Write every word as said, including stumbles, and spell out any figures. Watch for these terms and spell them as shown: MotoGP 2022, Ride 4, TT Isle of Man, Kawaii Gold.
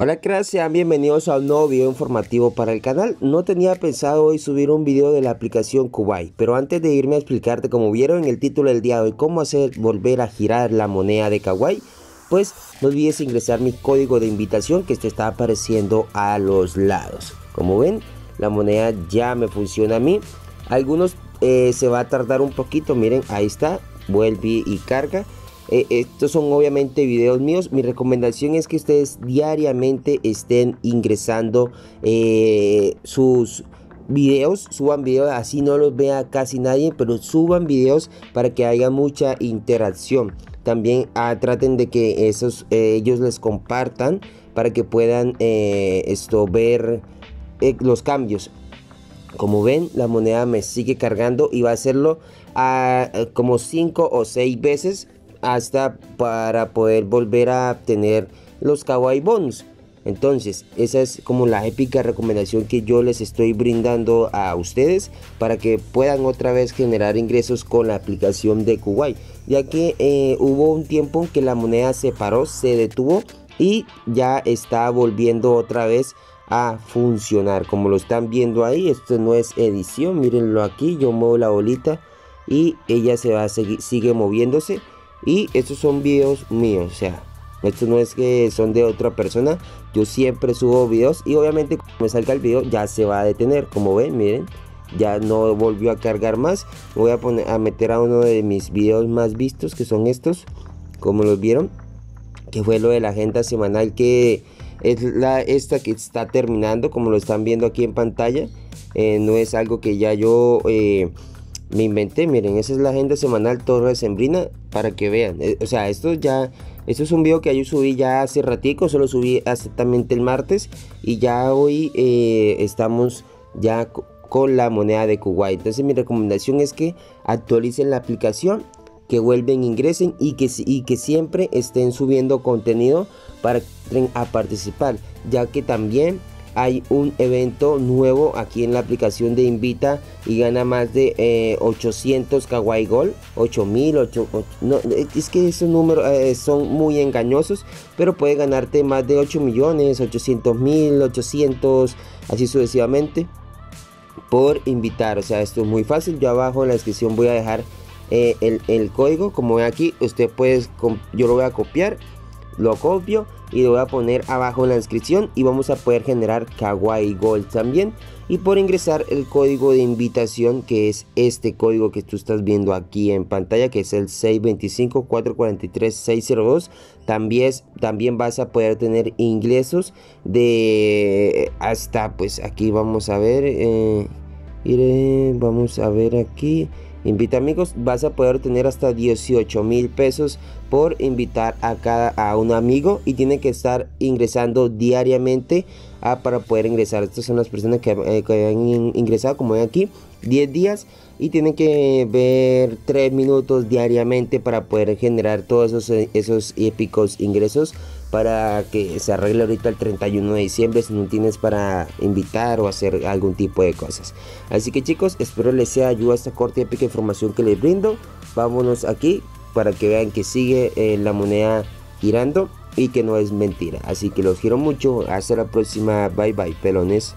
Hola cracks, sean bienvenidos a un nuevo video informativo para el canal. No tenía pensado hoy subir un video de la aplicación Kawaii, pero antes de irme a explicarte, como vieron en el título del día de hoy, cómo hacer volver a girar la moneda de Kawaii, pues no olvides ingresar mi código de invitación que te está apareciendo a los lados. Como ven, la moneda ya me funciona a mí. Algunos eh, se va a tardar un poquito, miren, ahí está, vuelve y carga. Eh, estos son obviamente videos míos. Mi recomendación es que ustedes diariamente estén ingresando eh, sus videos, suban videos, así no los vea casi nadie, pero suban videos para que haya mucha interacción. También ah, traten de que esos, eh, ellos les compartan para que puedan eh, esto, ver eh, los cambios. Como ven, la moneda me sigue cargando y va a hacerlo ah, como cinco o seis veces, hasta para poder volver a obtener los Kawaii Bonus. Entonces esa es como la épica recomendación que yo les estoy brindando a ustedes, para que puedan otra vez generar ingresos con la aplicación de Kawaii, ya que eh, hubo un tiempo en que la moneda se paró, se detuvo y ya está volviendo otra vez a funcionar. Como lo están viendo ahí, esto no es edición, mírenlo aquí, yo muevo la bolita y ella se va a seguir, sigue moviéndose. Y estos son videos míos, o sea, esto no es que son de otra persona. Yo siempre subo videos y obviamente cuando me salga el video ya se va a detener. Como ven, miren, ya no volvió a cargar más. Voy a poner a meter a uno de mis videos más vistos, que son estos, como los vieron, que fue lo de la agenda semanal, que es la esta que está terminando, como lo están viendo aquí en pantalla. Eh, no es algo que ya yo eh, me inventé, miren, esa es la agenda semanal torre sembrina, para que vean. O sea, esto ya, esto es un video que yo subí ya hace ratico, solo subí exactamente el martes, y ya hoy eh, estamos ya con la moneda de Kawaii. Entonces mi recomendación es que actualicen la aplicación, que vuelven, ingresen y que, y que siempre estén subiendo contenido para que entren a participar, ya que también hay un evento nuevo aquí en la aplicación de Invita y gana más de eh, ochocientos Kawaii Gold, ocho mil, no, es que esos números eh, son muy engañosos, pero puede ganarte más de ocho millones, ochocientos mil, ochocientos, así sucesivamente, por invitar. O sea, esto es muy fácil. Yo abajo en la descripción voy a dejar eh, el, el código, como ven aquí, usted puede, yo lo voy a copiar, lo copio y lo voy a poner abajo en la descripción, y vamos a poder generar Kawaii Gold también, y por ingresar el código de invitación, que es este código que tú estás viendo aquí en pantalla, que es el seis dos cinco, cuatro cuatro tres, seis cero dos, también, también vas a poder tener ingresos de hasta, pues aquí vamos a ver, eh, iré, vamos a ver aquí, invita amigos, vas a poder tener hasta dieciocho mil pesos por invitar a cada a un amigo, y tiene que estar ingresando diariamente a, para poder ingresar. Estas son las personas que, eh, que han ingresado, como ven aquí, diez días, y tienen que ver tres minutos diariamente para poder generar todos esos, esos épicos ingresos, para que se arregle ahorita el treinta y uno de diciembre si no tienes para invitar o hacer algún tipo de cosas. Así que chicos, espero les sea de ayuda esta corta y épica información que les brindo. Vámonos aquí para que vean que sigue eh, la moneda girando y que no es mentira. Así que los quiero mucho, hasta la próxima, bye bye pelones.